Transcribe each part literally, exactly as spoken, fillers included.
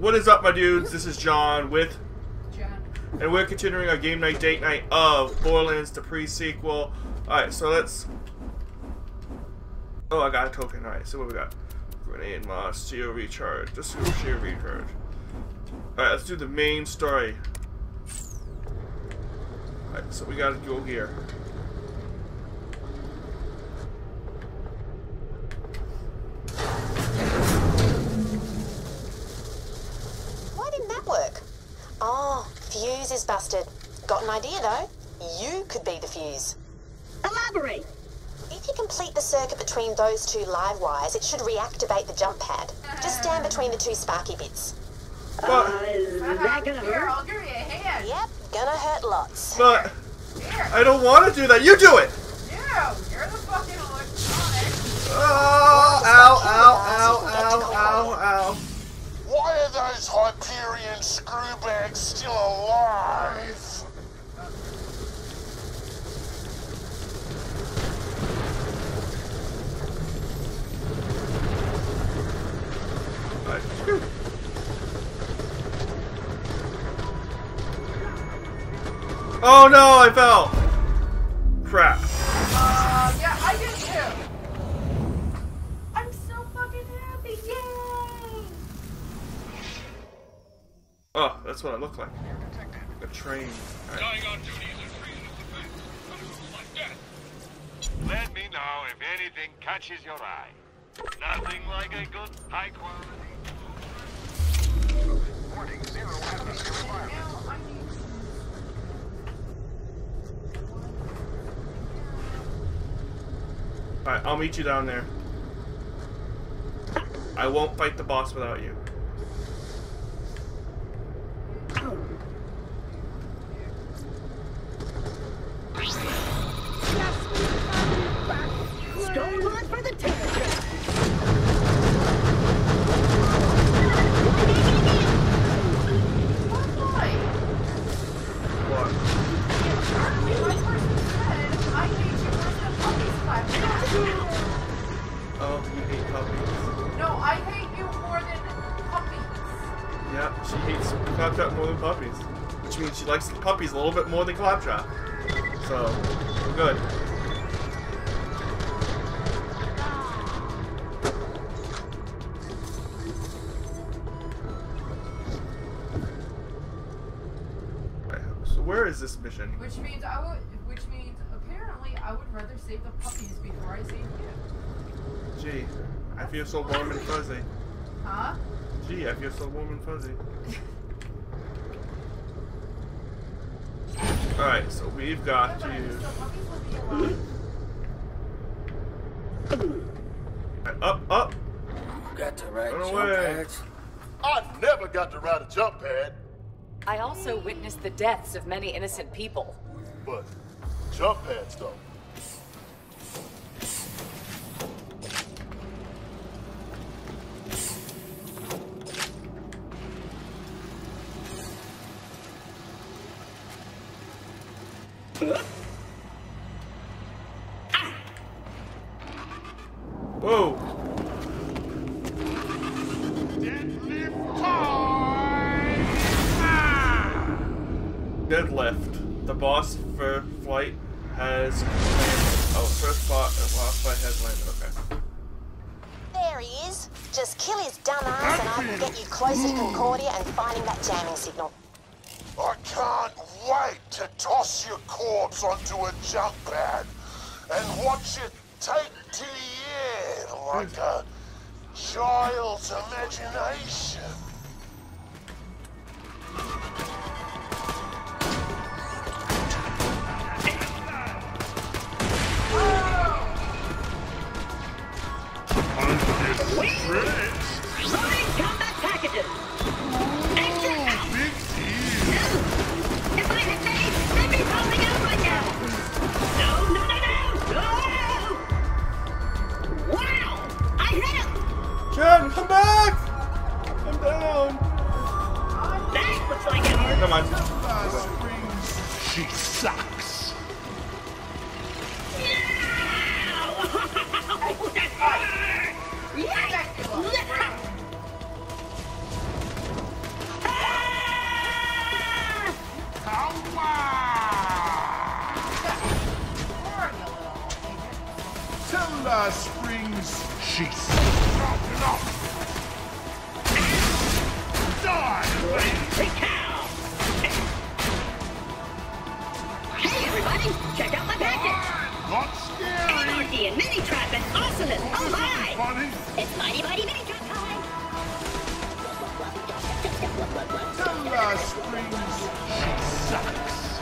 What is up, my dudes? This is John with John. And we're continuing our game night, date night of Borderlands the Pre-Sequel. Alright, so let's... Oh, I got a token. Alright, so what we got? Grenade mod, shield recharge. Just do shield recharge. Alright, let's do the main story. Alright, so we gotta go here. Fuse is busted. Got an idea though? You could be the fuse. Elaborate! If you complete the circuit between those two live wires, it should reactivate the jump pad. Uh, Just stand between the two sparky bits. But, uh, is that gonna hurt? Here, I'll give you a hand. Yep, gonna hurt lots. But, here. I don't want to do that. You do it! You! You're the fucking electronic. Oh, ow, ow, ow, ow, ow, ow. Why are those Hyperion screwbags still alive? Oh no, I fell! Crap. Uh, yeah, I did too. I'm so fucking happy, yeah! Oh, that's what I look like. A train. Dying on duty is a treason of death. Let me know if anything catches your eye. Nothing like a good, high quality. Warning, zero atmosphere environment. Alright, I'll meet you down there. I won't fight the boss without you. Claptrap more than puppies, which means she likes the puppies a little bit more than Claptrap. So, we're good. Okay, so where is this mission? Which means I would, which means apparently I would rather save the puppies before I save you. Gee, I feel so warm and fuzzy. Huh? Gee, I feel so warm and fuzzy. Alright, so we've got to... Right, up, up! You got to ride jump pads. I never got to ride a jump pad! I also witnessed the deaths of many innocent people. But, jump pads though. Whoa! Deadlift time! Ah! Deadlift. The boss for flight has landed. Oh, first boss, last fight has landed. Okay. There he is. Just kill his dumb ass and I can get you closer to Concordia and finding that jamming signal. I can't wait to toss your corpse onto a jump pad and watch it take to the air like a child's imagination. Come back! I'm down! That looks like it hurts. Come on. She sucks! Yeah! Yeah! Colorado Springs, she's dropping off. Die, take cow. Hey, everybody, check out my package. Not scary. Anarchy and mini trap and awesomeness. Oh, oh my! Funny. It's mighty, mighty, mini trap time. Colorado Springs, she sucks.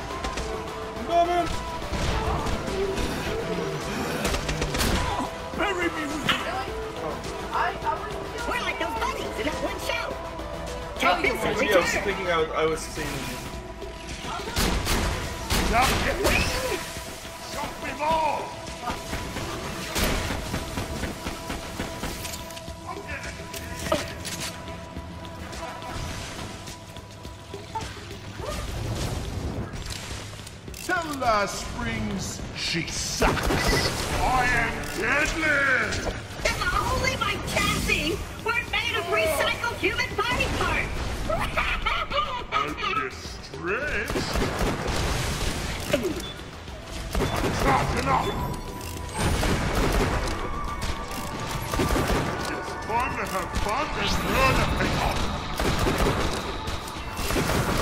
Mama. Bury me with I, I We're like those bunnies in that one show. Take this and return. I was thinking I was, I was seeing. Stop it! Wait. Stop them all! Tella Springs, she sucks. I am Deadlift! If only my chassis were made of recycled human body parts! I'm distressed! I'm dropping off! It's fun to have fun and learn to pick up!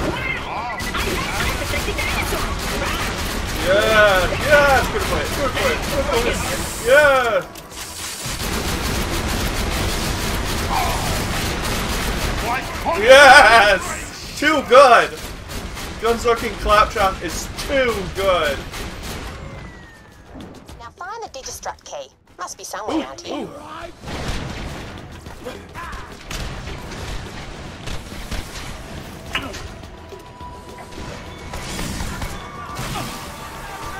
Wow! Oh, I have to protect the dinosaurs! Right? Yeah, yeah, it's good play, good play, good play, yeah! Yes! Too good! Gunsucking Claptrap is too good! Now find the Digistruct key. Must be somewhere around here.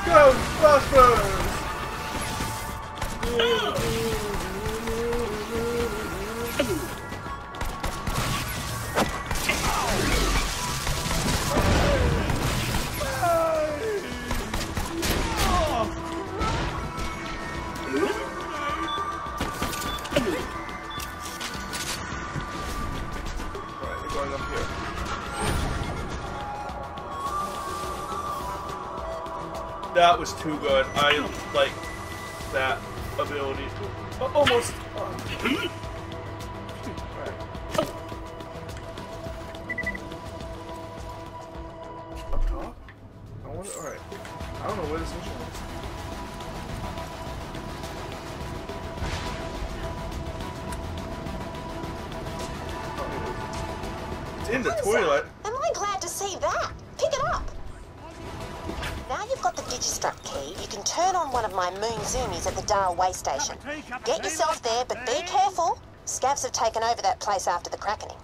Go, Buffers! That was too good. I like that ability. Oh, almost. Oh. Right. Up top? I wonder. Alright. I don't know where this mission is. It's in the toilet. Am I glad to see that? Pick it up. Now you've got the Digistruct key, you can turn on one of my moon zoomies at the Darl way station. Get yourself there, but be careful. Scavs have taken over that place after the Krakening.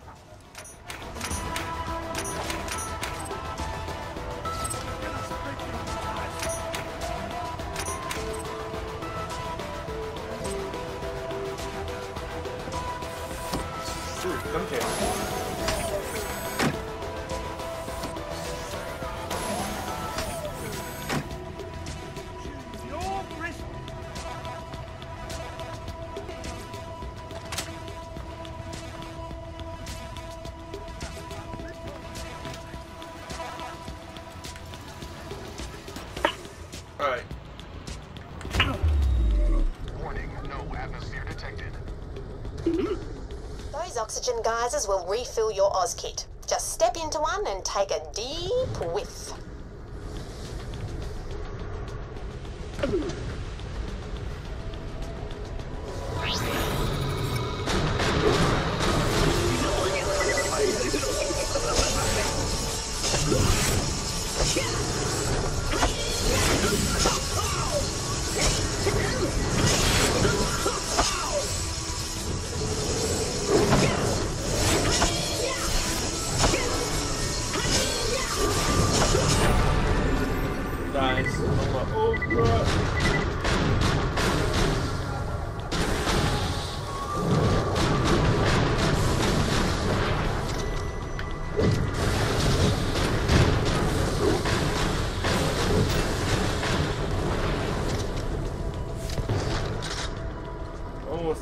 Oxygen geysers will refill your Oz kit. Just step into one and take a deep whiff.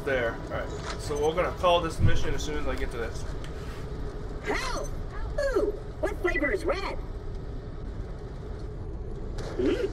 There. Alright, so we're gonna call this mission as soon as I get to this. Help! Ooh, what flavor is red? Hmm?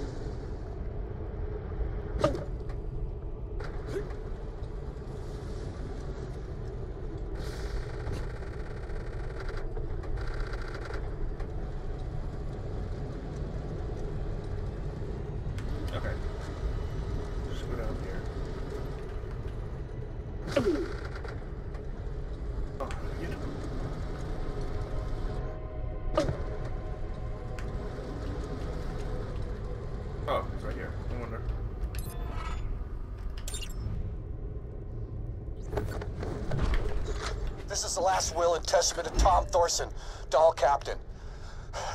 Will and testament of Tom Thorson, doll captain.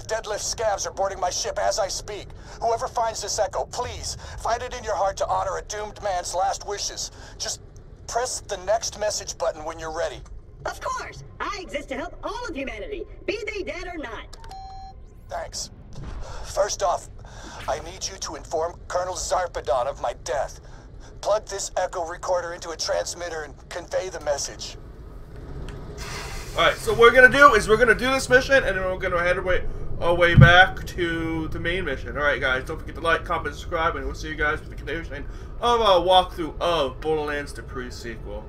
Deadlift scavs are boarding my ship as I speak. Whoever finds this echo, please, find it in your heart to honor a doomed man's last wishes. Just press the next message button when you're ready. Of course! I exist to help all of humanity, be they dead or not. Thanks. First off, I need you to inform Colonel Zarpadon of my death. Plug this echo recorder into a transmitter and convey the message. Alright, so what we're gonna do is we're gonna do this mission, and then we're gonna head away, our way back to the main mission. Alright guys, don't forget to like, comment, subscribe, and we'll see you guys with the continuation of our walkthrough of Borderlands the Pre-Sequel.